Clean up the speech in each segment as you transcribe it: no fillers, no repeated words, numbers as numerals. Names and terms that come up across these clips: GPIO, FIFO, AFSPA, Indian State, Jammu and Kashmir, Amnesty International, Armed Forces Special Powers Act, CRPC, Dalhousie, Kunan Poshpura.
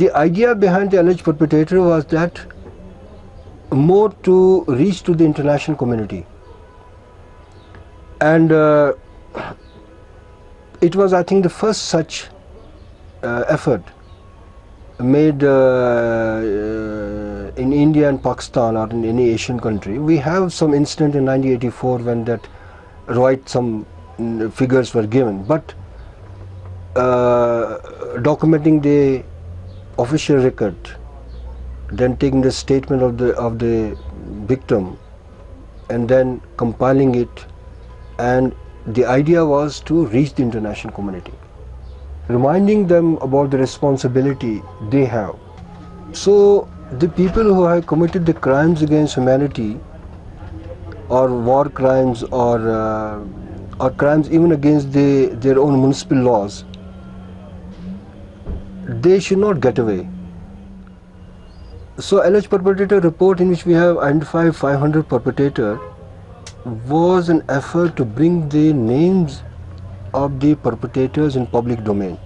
The idea behind the alleged perpetrator was that more to reach to the international community, and it was, I think, the first such effort made in India and Pakistan or in any Asian country. We have some incident in 1984 when that right some figures were given, but documenting the official record, then taking the statement of the victim and then compiling it, and the idea was to reach the international community, reminding them about the responsibility they have. So the people who have committed the crimes against humanity or war crimes or crimes even against their own municipal laws, they should not get away. So alleged perpetrator report, in which we have identified 500 perpetrators, was an effort to bring the names of the perpetrators in public domain.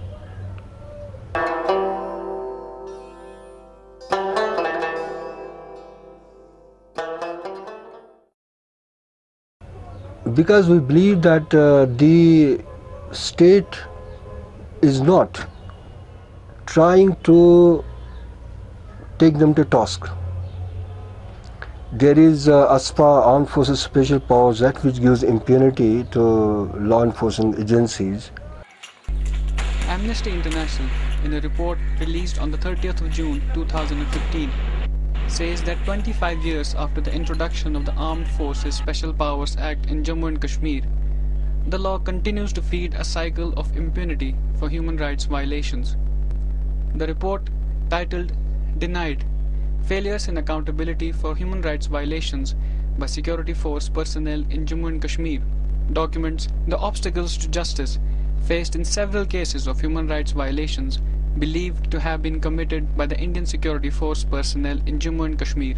Because we believe that the state is not trying to take them to task. There is AFSPA, Armed Forces Special Powers Act, which gives impunity to law enforcement agencies. Amnesty International, in a report released on the 30th of June 2015, says that 25 years after the introduction of the Armed Forces Special Powers Act in Jammu and Kashmir, the law continues to feed a cycle of impunity for human rights violations. The report, titled "Denied: Failures in Accountability for Human Rights Violations by Security Force Personnel in Jammu and Kashmir," documents the obstacles to justice faced in several cases of human rights violations believed to have been committed by the Indian Security Force personnel in Jammu and Kashmir.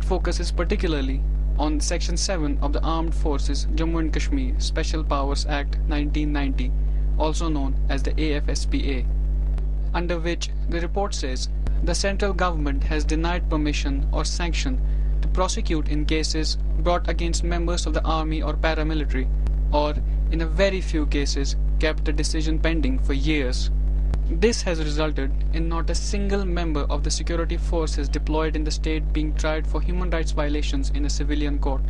It focuses particularly on Section 7 of the Armed Forces Jammu and Kashmir Special Powers Act 1990, also known as the AFSPA, under which the report says the central government has denied permission or sanction to prosecute in cases brought against members of the army or paramilitary, or in a very few cases kept the decision pending for years. This has resulted in not a single member of the security forces deployed in the state being tried for human rights violations in a civilian court.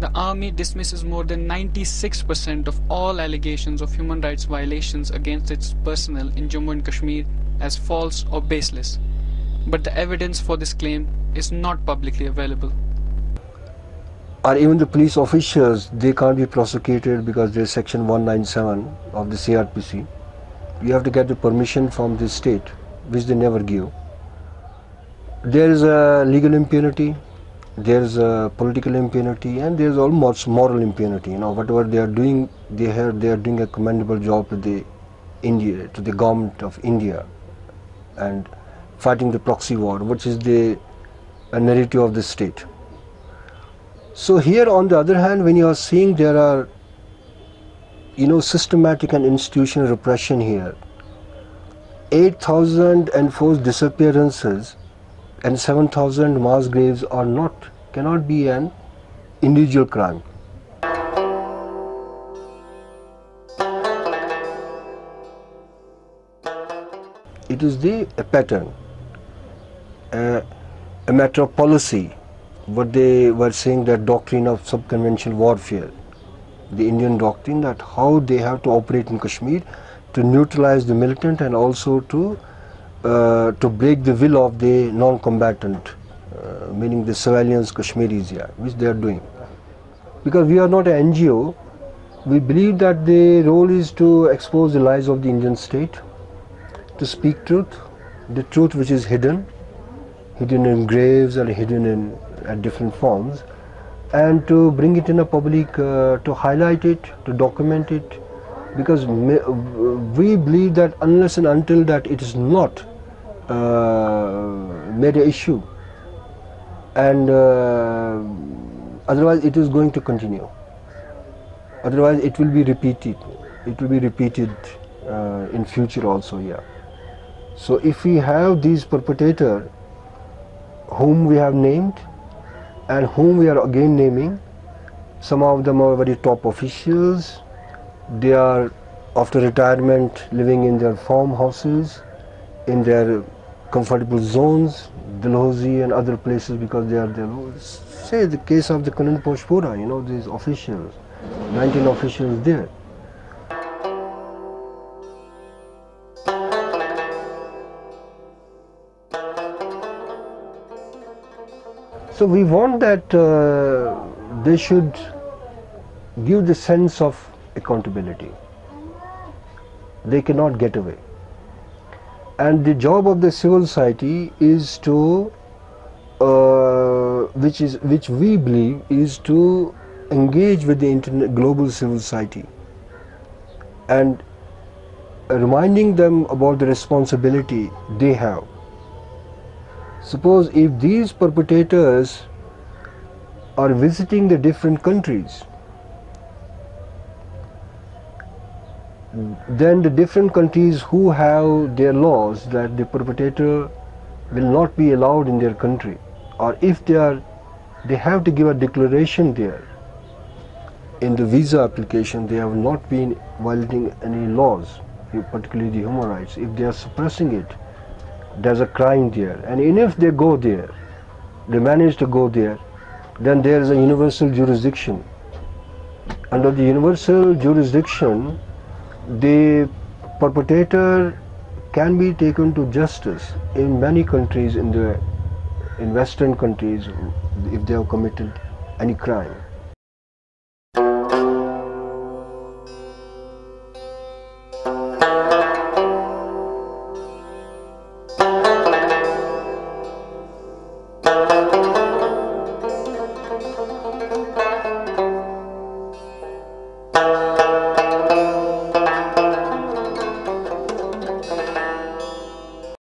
The army dismisses more than 96% of all allegations of human rights violations against its personnel in Jammu and Kashmir as false or baseless, but the evidence for this claim is not publicly available. Or even the police officials, they can't be prosecuted because there's Section 197 of the CRPC. You have to get the permission from the state, which they never give. There is a legal impunity, there is a political impunity, and there is almost moral impunity. You know, whatever they are doing, they are doing a commendable job to the India, to the government of India, and fighting the proxy war, which is the narrative of the state. So here, on the other hand, when you are seeing there are, you know, systematic and institutional repression here, 8,000 enforced disappearances and 7,000 mass graves are not, cannot be an individual crime. It is a pattern, a matter of policy, what they were saying, that doctrine of subconventional warfare, the Indian doctrine, that how they have to operate in Kashmir to neutralize the militant and also to break the will of the non-combatant, meaning the civilians, Kashmiris here, which they are doing. Because we are not an NGO, we believe that the role is to expose the lies of the Indian state, to speak truth, the truth which is hidden in graves or hidden in at different forms, and to bring it in a public, to highlight it, to document it, because we believe that unless and until that it is not made an issue, and otherwise it is going to continue, otherwise it will be repeated in future also, yeah. So if we have these perpetrators whom we have named and whom we are again naming, some of them are very top officials, they are after retirement living in their farmhouses, in their comfortable zones, Dalhousie and other places, because they are there. Say the case of the Kunan Poshpura, you know, these officials, 19 officials there. So we want that they should give the sense of accountability. They cannot get away. And the job of the civil society is to, which we believe is to engage with the global civil society and reminding them about the responsibility they have. Suppose if these perpetrators are visiting the different countries, then the different countries who have their laws that the perpetrator will not be allowed in their country, or if they have to give a declaration there in the visa application they have not been violating any laws, particularly the human rights. If they are suppressing it, there's a crime there, and even if they go there, they manage to go there, then there is a universal jurisdiction. Under the universal jurisdiction, the perpetrator can be taken to justice in many countries, in Western countries, if they have committed any crime.